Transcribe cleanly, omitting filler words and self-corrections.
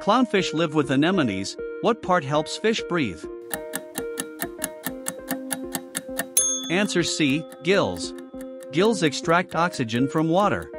Clownfish live with anemones. What part helps fish breathe? Answer C. Gills. Gills extract oxygen from water.